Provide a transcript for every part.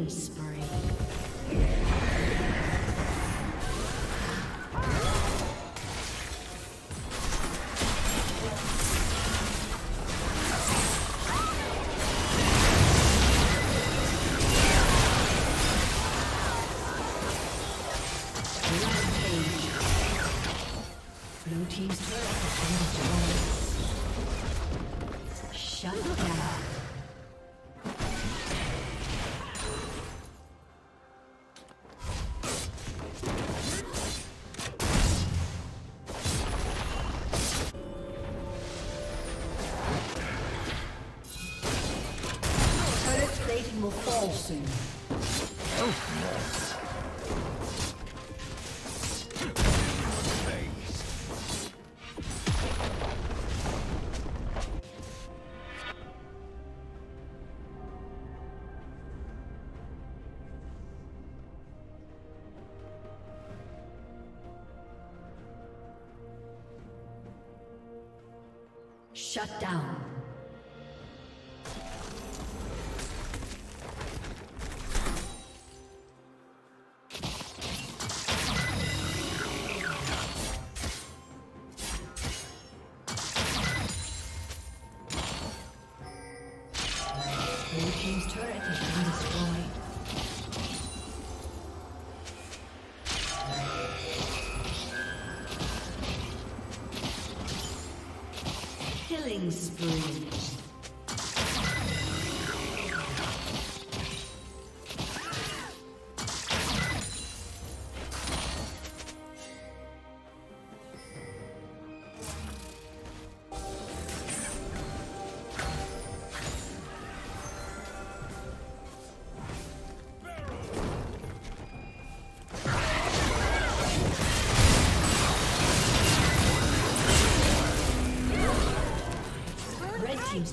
killing spree. Will fall soon. Oh, shut down. Killing spree. Team's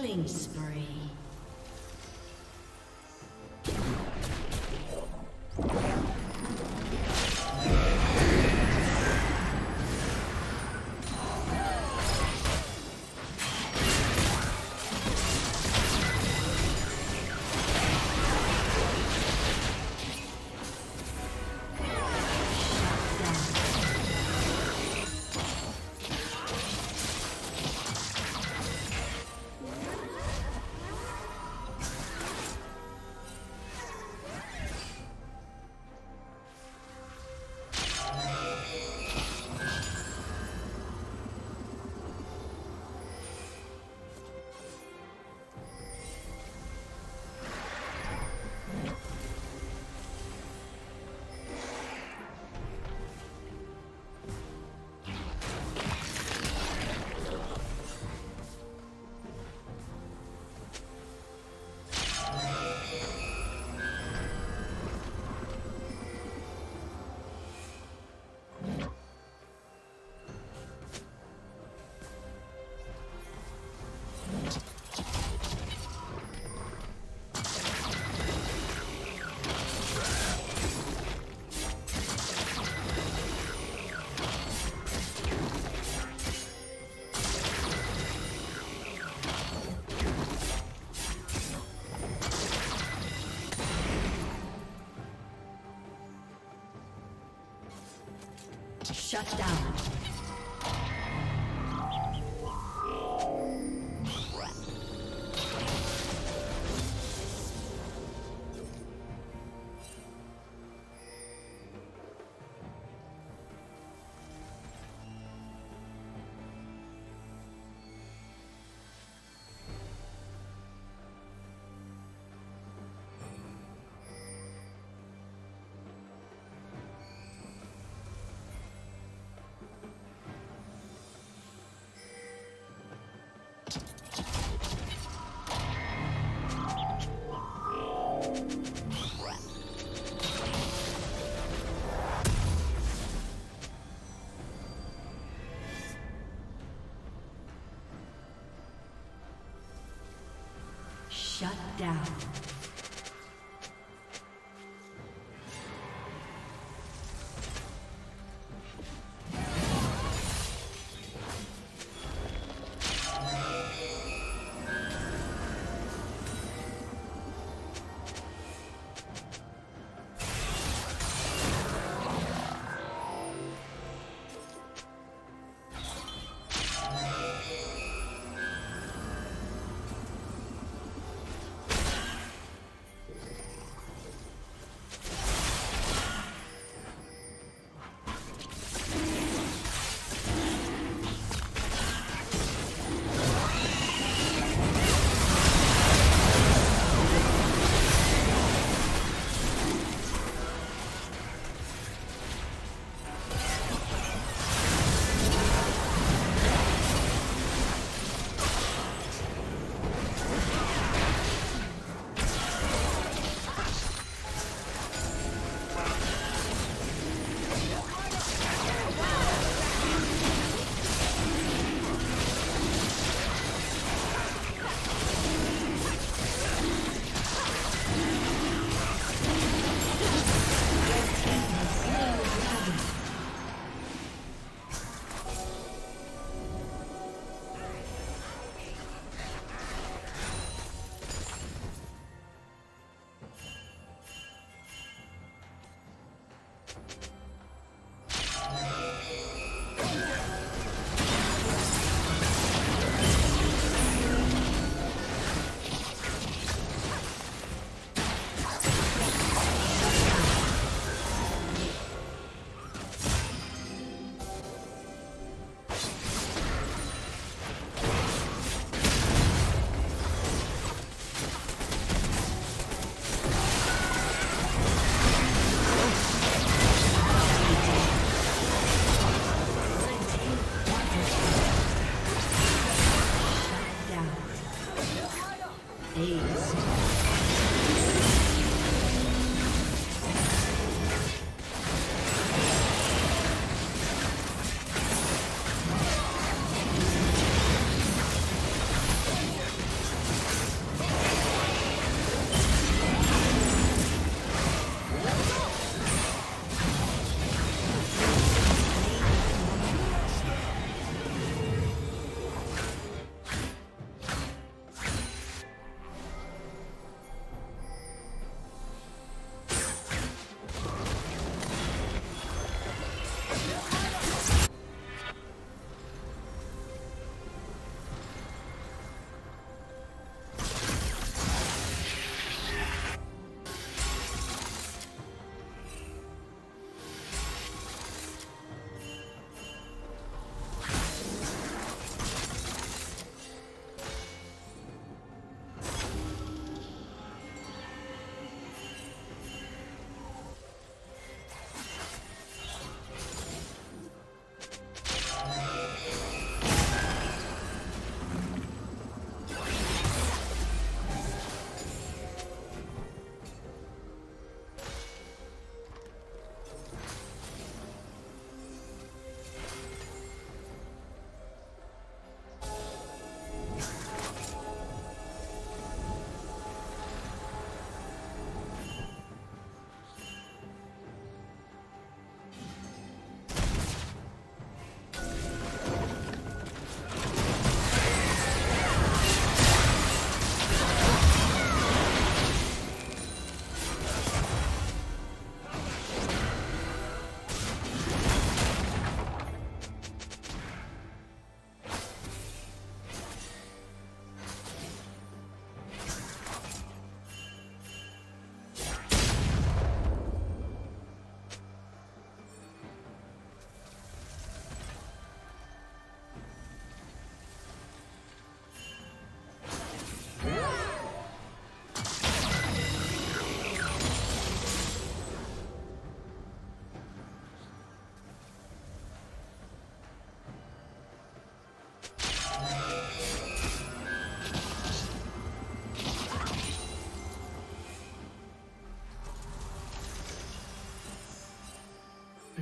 Killing spree. Shut down. Shut down.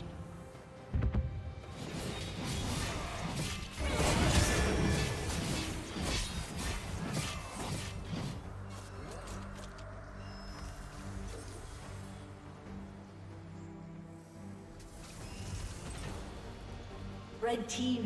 Red team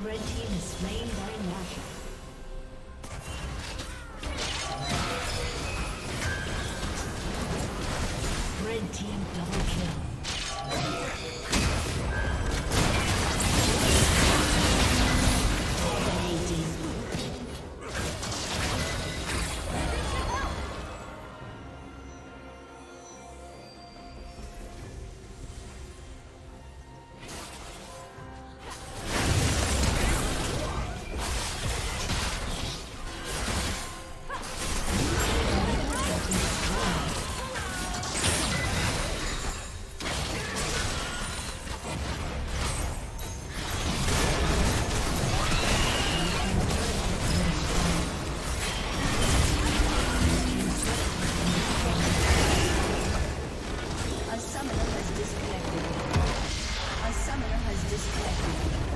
Red team is slain by Nashor. A summoner has disconnected.